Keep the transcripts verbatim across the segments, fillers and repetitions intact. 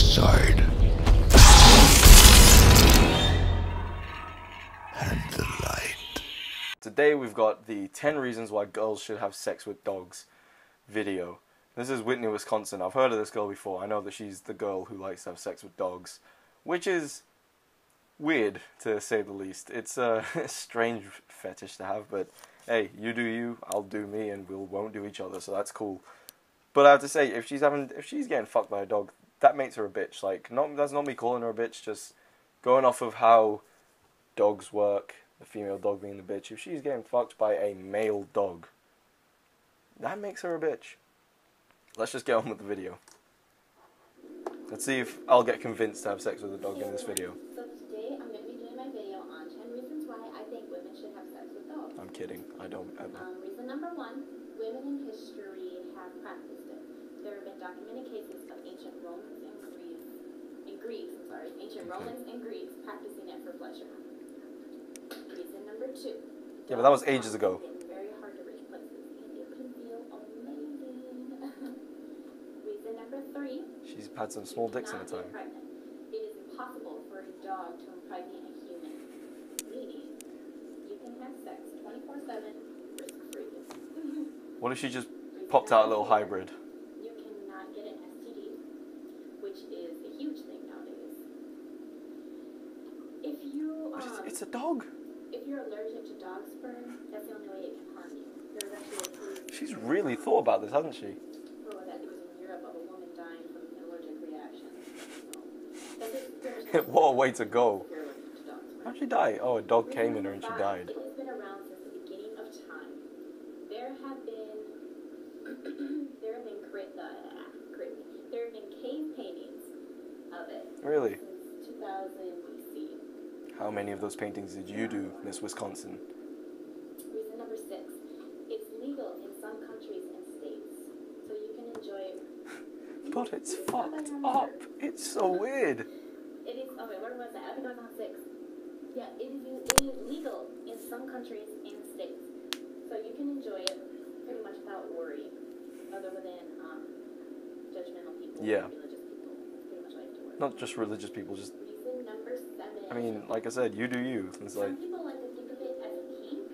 side. And the light. Today we've got the ten reasons why girls should have sex with dogs video. This is Whitney, Wisconsin. I've heard of this girl before. I know that she's the girl who likes to have sex with dogs, which is weird, to say the least. It's a strange fetish to have, but hey, you do you, I'll do me, and we won't do each other, so that's cool. But I have to say, if she's having, if she's getting fucked by a dog, that makes her a bitch. Like, not, that's not me calling her a bitch, just going off of how dogs work, the female dog being the bitch. If she's getting fucked by a male dog, that makes her a bitch. Let's just get on with the video. Let's see if I'll get convinced to have sex with a dog in this video. I'm kidding, I don't ever. Um, reason number one, women in history have practiced it. There have been documented cases of ancient Romans and Greeks, and Greeks, I'm sorry, ancient Romans and Greeks practicing it for pleasure. Reason number two. Yeah, but that was ages ago. Very hard to reach places, and it can feel amazing. Reason number three. She's had some small dicks in her time. It is impossible for a dog to impregnate a human, meaning you can have sex. What if she just popped out a little hybrid? You cannot get an S T D, which is a huge thing nowadays. If you, um, it's, it's a dog. If you're allergic to dog sperm, that's the only way it can harm you. She's really thought about this, hasn't she? Well, that was in Europe of a woman dying from an allergic reaction. So, what a way to go! How'd she die? Oh, a dog came in her and she died. There have been cave paintings of it. Really? Since two thousand B C. How many of those paintings did you do, Miss Wisconsin? Reason number six. It's legal in some countries and states, so you can enjoy it. But it's fucked up. It's so weird. It is. Oh wait, where was that? I've been going on six. Yeah, it is, it is legal in some countries and states, so you can enjoy it pretty much without worry, other than. Um, Judgmental people, yeah. Religious people, pretty much like to work. Not just religious people, just. Reason number seven. I mean, like I said, you do you. It's Some like, people like to think of it as a kink.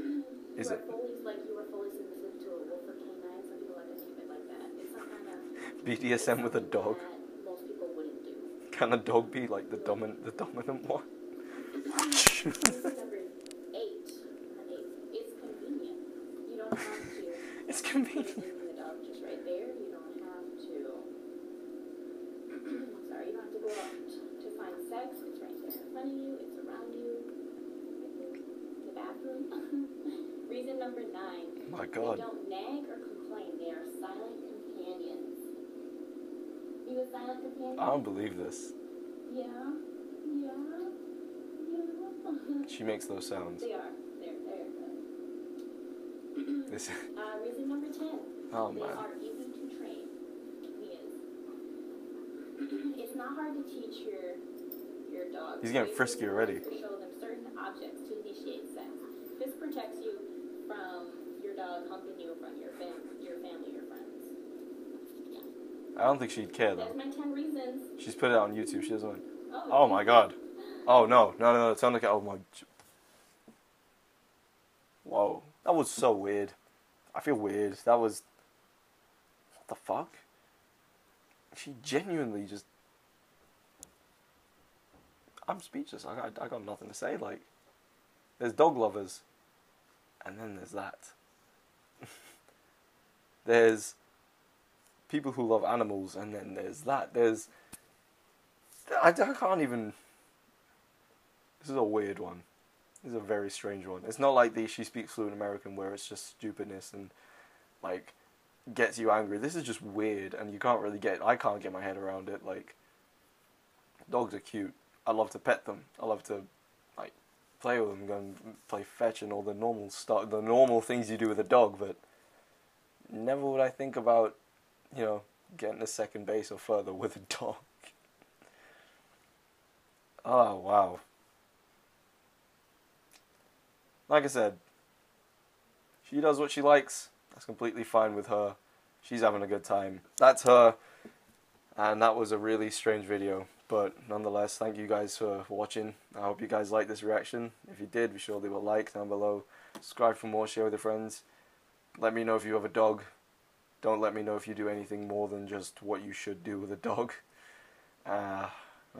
you is are it? Fully, like you are fully submissive to a wolf or canine. Some people like to think of it like that. It's some kind of B D S M with a dog. That most people wouldn't do. Can a dog be like the no. dominant, the dominant one? Reason number eight. eight. It's convenient. You don't have to. It's convenient. Number nine. Oh my God. They don't nag or complain. They are silent companions. You a silent companion? I don't believe this. Yeah. Yeah. Yeah. She makes those sounds. They are. They're they're good. This. Uh, reason number ten. Oh they man. They are easy to train. Yes. It's not hard to teach your your dog. He's getting frisky already. To show them certain objects to initiate sex. This protects you from your dog humping you from your, fam your family or friends. Yeah. I don't think she'd care, though. That's my ten reasons. She's put it out on YouTube. She doesn't want oh, oh, my God. Oh, no. No, no, no. It's not like... Oh, my... Whoa. That was so weird. I feel weird. That was... What the fuck? She genuinely just... I'm speechless. I got, I got nothing to say. Like, there's dog lovers. And then there's that. There's people who love animals, and then there's that. There's... I, I can't even... This is a weird one. This is a very strange one. It's not like the She Speaks Fluent American where it's just stupidness and, like, gets you angry. This is just weird, and you can't really get... I can't get my head around it. Like, dogs are cute. I love to pet them. I love to... play with them, go and play fetch and all the normal stuff, the normal things you do with a dog, but never would I think about, you know, getting to second base or further with a dog. Oh, wow. Like I said, she does what she likes. That's completely fine with her. She's having a good time. That's her. and that was a really strange video, but nonetheless, thank you guys for watching. I hope you guys liked this reaction. If you did, be sure to leave a like down below, subscribe for more, share with your friends. Let me know if you have a dog. Don't let me know if you do anything more than just what you should do with a dog. Uh,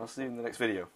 I'll see you in the next video.